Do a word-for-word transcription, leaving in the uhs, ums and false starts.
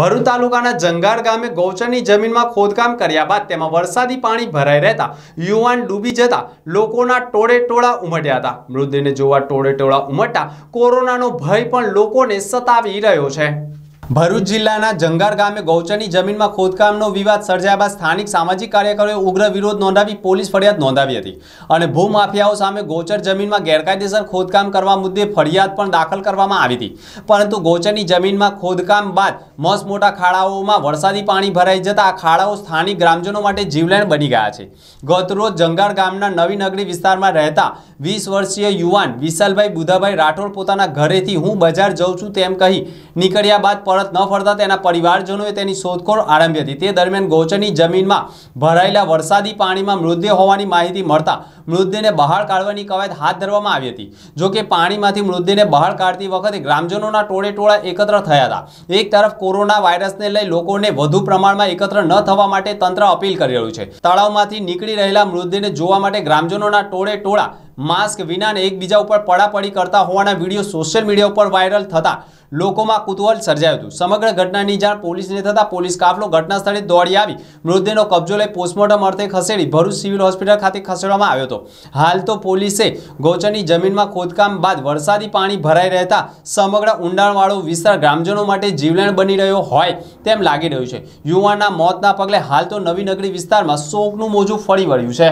ભરૂચ તાલુકાના જંગાર ગામે ગૌચરની જમીનમાં ખોદકામ કર્યા બાદ તેમાં વરસાદી પાણી ભરાઈ રહેતા યુવાન ડૂબી જતા લોકોના ટોળે ટોળા ઉમટ્યા હતા. મૃતદેહને જોવા ટોળે ટોળા ઉમટતા કોરોનાનો ભય પણ લોકોને સતાવી રહ્યો છે. ભરૂચ જિલ્લાના જંગાર ગામે ગૌચરની જમીનમાં ખોદકામનો વિવાદ સર્જાયા બાદ સ્થાનિક સામાજિક કાર્યકરોએ ઉગ્ર વિરોધ નોંધાવી પોલીસ ફરિયાદ નોંધાવી હતી અને ભૂમાફિયાઓ સામે ગૌચર જમીનમાં ગેરકાયદેસર ખોદકામ કરવા મુદ્દે ફરિયાદ પણ દાખલ કરવામાં આવી હતી. પરંતુ ગૌચરની જમીનમાં ખોદકામ બાદ મોસ મોટા ખાડાઓમાં વરસાદી પાણી ભરાઈ જતા આ ખાડાઓ સ્થાનિક ગ્રામજનો માટે જીવલેણ બની ગયા છે. ગતરોજ જંગાર ગામના નવી નગરી વિસ્તારમાં રહેતા વીસ વર્ષીય યુવાન વિશાલભાઈ બુધાભાઈ રાઠોડ પોતાના ઘરેથી હું બજાર જઉં છું તેમ કહી નીકળ્યા બાદ પરત ન ફરતા તેના પરિવારજનોએ તેની શોધખોળ આરંભી હતી. તે દરમિયાન ગૌચરની જમીનમાં ભરાયેલા વરસાદી પાણીમાં મૃતદેહ હોવાની માહિતી મળતા મૃતદેહને બહાર કાઢવાની કવાયત હાથ ધરવામાં આવી હતી. જોકે પાણીમાંથી મૃતદેહને બહાર કાઢતી વખતે ગ્રામજનોના ટોળે ટોળા એકત્ર થયા હતા. એક તરફ કોરોના વાયરસને લઈ લોકોને વધુ પ્રમાણમાં એકત્ર ન થવા માટે તંત્ર અપીલ કરી રહ્યું છે. તળાવમાંથી નીકળી રહેલા મૃતદેહને જોવા માટે ગ્રામજનોના ટોળે ટોળા માસ્ક વિનાને એકબીજા ઉપર પડાપડી કરતા હોવાના વિડીયો સોશિયલ મીડિયા ઉપર વાયરલ થતા લોકોમાં કુતૂહલ સર્જાયું હતું. સમગ્ર ઘટનાની જાણ પોલીસને થતા પોલીસ કાફલો ઘટના સ્થળે દોડી આવી મૃતદેહનો કબજો લઈ પોસ્ટમોર્ટમ અર્થે ખસેડી ભરૂચ સિવિલ હોસ્પિટલ ખાતે ખસેડવામાં આવ્યો હતો. હાલ તો પોલીસે ગૌચરની જમીનમાં ખોદકામ બાદ વરસાદી પાણી ભરાઈ રહેતા સમગ્ર ઊંડાણવાળો વિસ્તાર ગ્રામજનો માટે જીવલેણ બની રહ્યો હોય તેમ લાગી રહ્યું છે. યુવાનના મોતના પગલે હાલ તો નવી નગરી વિસ્તારમાં શોકનું મોજું ફરી વળ્યું છે.